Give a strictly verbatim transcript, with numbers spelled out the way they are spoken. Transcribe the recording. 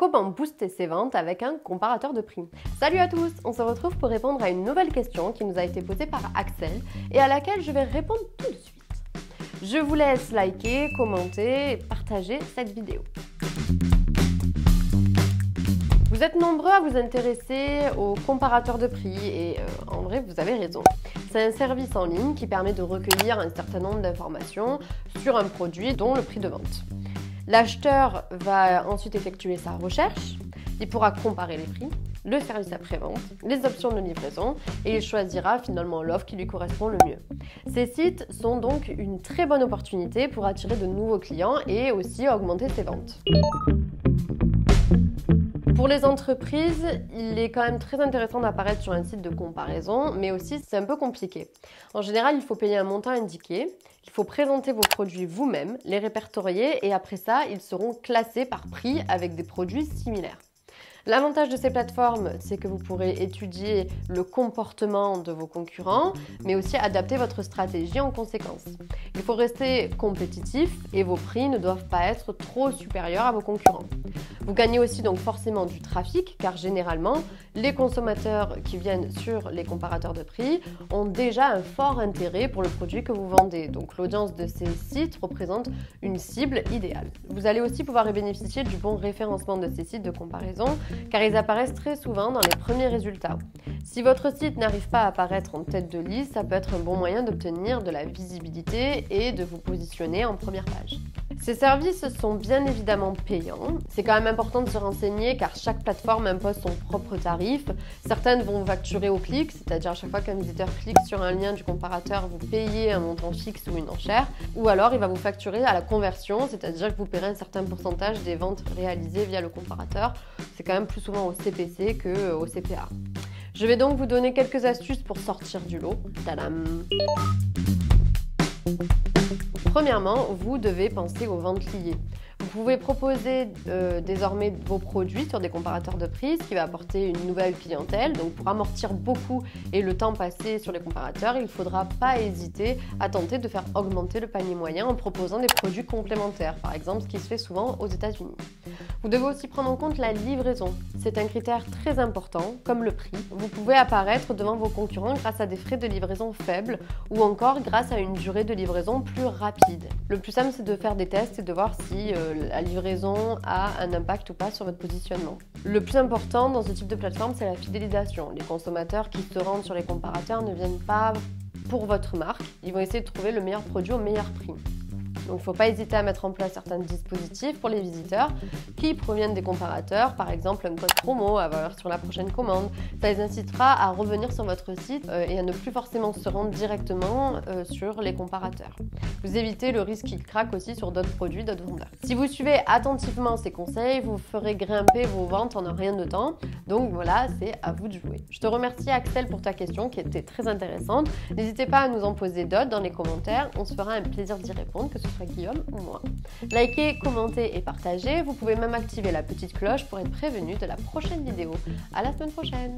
Comment booster ses ventes avec un comparateur de prix? Salut à tous, on se retrouve pour répondre à une nouvelle question qui nous a été posée par Axel et à laquelle je vais répondre tout de suite. Je vous laisse liker, commenter et partager cette vidéo. Vous êtes nombreux à vous intéresser aux comparateurs de prix et euh, en vrai vous avez raison. C'est un service en ligne qui permet de recueillir un certain nombre d'informations sur un produit dont le prix de vente. L'acheteur va ensuite effectuer sa recherche, il pourra comparer les prix, le service après-vente, les options de livraison et il choisira finalement l'offre qui lui correspond le mieux. Ces sites sont donc une très bonne opportunité pour attirer de nouveaux clients et aussi augmenter ses ventes. Pour les entreprises, il est quand même très intéressant d'apparaître sur un site de comparaison, mais aussi c'est un peu compliqué. En général, il faut payer un montant indiqué, il faut présenter vos produits vous-même, les répertorier et après ça, ils seront classés par prix avec des produits similaires. L'avantage de ces plateformes, c'est que vous pourrez étudier le comportement de vos concurrents, mais aussi adapter votre stratégie en conséquence. Il faut rester compétitif et vos prix ne doivent pas être trop supérieurs à vos concurrents. Vous gagnez aussi donc forcément du trafic, car généralement, les consommateurs qui viennent sur les comparateurs de prix ont déjà un fort intérêt pour le produit que vous vendez. Donc l'audience de ces sites représente une cible idéale. Vous allez aussi pouvoir bénéficier du bon référencement de ces sites de comparaison, car ils apparaissent très souvent dans les premiers résultats. Si votre site n'arrive pas à apparaître en tête de liste, ça peut être un bon moyen d'obtenir de la visibilité et de vous positionner en première page. Ces services sont bien évidemment payants. C'est quand même important de se renseigner car chaque plateforme impose son propre tarif. Certaines vont facturer au clic, c'est-à-dire à chaque fois qu'un visiteur clique sur un lien du comparateur, vous payez un montant fixe ou une enchère. Ou alors il va vous facturer à la conversion, c'est-à-dire que vous paierez un certain pourcentage des ventes réalisées via le comparateur. C'est quand même plus souvent au C P C qu'au C P A. Je vais donc vous donner quelques astuces pour sortir du lot. Tadam! Premièrement, vous devez penser aux ventes liées. Vous pouvez proposer euh, désormais vos produits sur des comparateurs de prix, ce qui va apporter une nouvelle clientèle. Donc pour amortir beaucoup et le temps passé sur les comparateurs, il ne faudra pas hésiter à tenter de faire augmenter le panier moyen en proposant des produits complémentaires, par exemple ce qui se fait souvent aux États-Unis. Vous devez aussi prendre en compte la livraison. C'est un critère très important, comme le prix. Vous pouvez apparaître devant vos concurrents grâce à des frais de livraison faibles ou encore grâce à une durée de livraison plus rapide. Le plus simple, c'est de faire des tests et de voir si euh, la livraison a un impact ou pas sur votre positionnement. Le plus important dans ce type de plateforme, c'est la fidélisation. Les consommateurs qui se rendent sur les comparateurs ne viennent pas pour votre marque. Ils vont essayer de trouver le meilleur produit au meilleur prix. Donc, il ne faut pas hésiter à mettre en place certains dispositifs pour les visiteurs qui proviennent des comparateurs, par exemple un code promo à valoir sur la prochaine commande. Ça les incitera à revenir sur votre site euh, et à ne plus forcément se rendre directement euh, sur les comparateurs. Vous évitez le risque qu'ils craquent aussi sur d'autres produits, d'autres vendeurs. Si vous suivez attentivement ces conseils, vous ferez grimper vos ventes en un rien de temps. Donc voilà, c'est à vous de jouer. Je te remercie Axel pour ta question qui était très intéressante. N'hésitez pas à nous en poser d'autres dans les commentaires. On se fera un plaisir d'y répondre, que ce soit Guillaume ou moi. Likez, commentez et partagez. Vous pouvez même activer la petite cloche pour être prévenu de la prochaine vidéo. À la semaine prochaine!